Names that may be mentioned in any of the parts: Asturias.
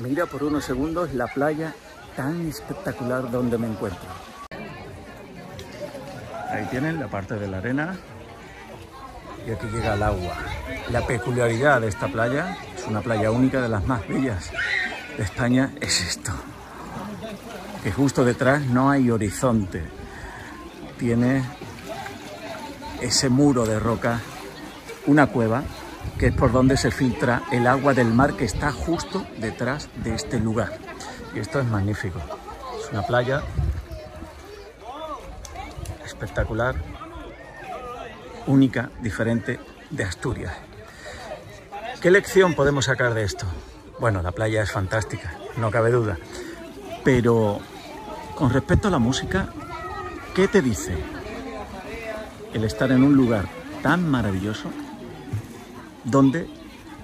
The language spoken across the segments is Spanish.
Mira por unos segundos la playa tan espectacular donde me encuentro. Ahí tienen la parte de la arena y aquí llega el agua. La peculiaridad de esta playa, es una playa única, de las más bellas de España, es esto. Que justo detrás no hay horizonte. Tiene ese muro de roca, una cueva, que es por donde se filtra el agua del mar que está justo detrás de este lugar. Y esto es magnífico. Es una playa espectacular, única, diferente de Asturias. ¿Qué lección podemos sacar de esto? Bueno, la playa es fantástica, no cabe duda. Pero con respecto a la música, ¿qué te dice el estar en un lugar tan maravilloso donde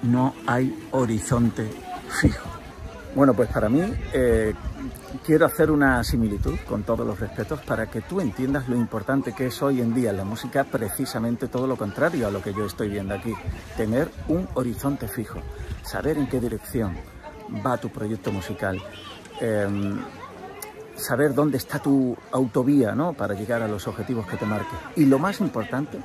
no hay horizonte fijo? Bueno, pues para mí quiero hacer una similitud, con todos los respetos, para que tú entiendas lo importante que es hoy en día la música, precisamente todo lo contrario a lo que yo estoy viendo aquí. Tener un horizonte fijo, saber en qué dirección va tu proyecto musical, saber dónde está tu autovía, ¿no?, para llegar a los objetivos que te marques. Y lo más importante,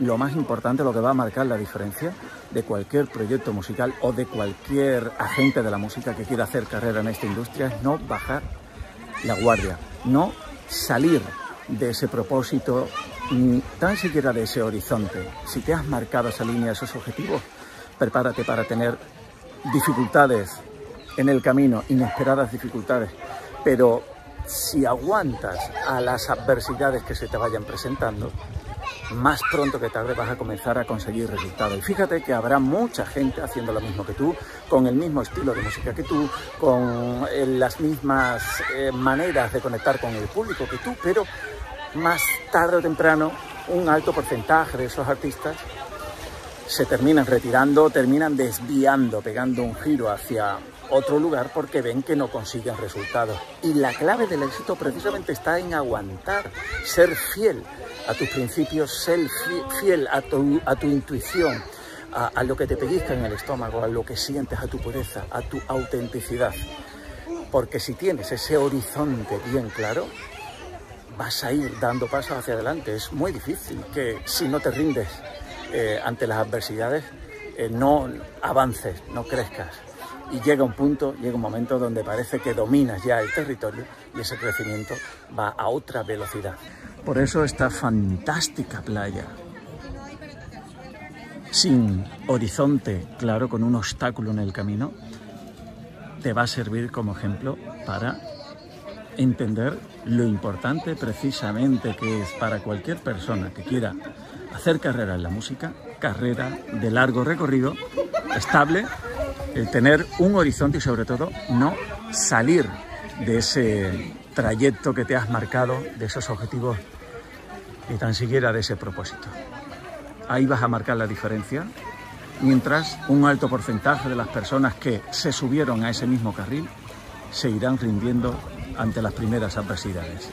lo que va a marcar la diferencia de cualquier proyecto musical o de cualquier agente de la música que quiera hacer carrera en esta industria, es no bajar la guardia, no salir de ese propósito, ni tan siquiera de ese horizonte. Si te has marcado esa línea, esos objetivos, prepárate para tener dificultades en el camino, inesperadas dificultades, pero si aguantas a las adversidades que se te vayan presentando, más pronto que tarde vas a comenzar a conseguir resultados. Y fíjate que habrá mucha gente haciendo lo mismo que tú, con el mismo estilo de música que tú, con las mismas maneras de conectar con el público que tú, pero más tarde o temprano un alto porcentaje de esos artistas se terminan retirando, terminan desviando, pegando un giro hacia otro lugar porque ven que no consiguen resultados. Y la clave del éxito precisamente está en aguantar, ser fiel a tus principios, ser fiel a tu intuición, a lo que te pellizca en el estómago, a lo que sientes, a tu pureza, a tu autenticidad. Porque si tienes ese horizonte bien claro, vas a ir dando pasos hacia adelante. Es muy difícil que, si no te rindes ante las adversidades, no avances, no crezcas. Y llega un momento donde parece que dominas ya el territorio y ese crecimiento va a otra velocidad. Por eso esta fantástica playa, sin horizonte claro, con un obstáculo en el camino, te va a servir como ejemplo para entender lo importante precisamente que es para cualquier persona que quiera hacer carrera en la música, carrera de largo recorrido, estable, el tener un horizonte y sobre todo no salir de ese trayecto que te has marcado, de esos objetivos y tan siquiera de ese propósito. Ahí vas a marcar la diferencia, mientras un alto porcentaje de las personas que se subieron a ese mismo carril se irán rindiendo ante las primeras adversidades.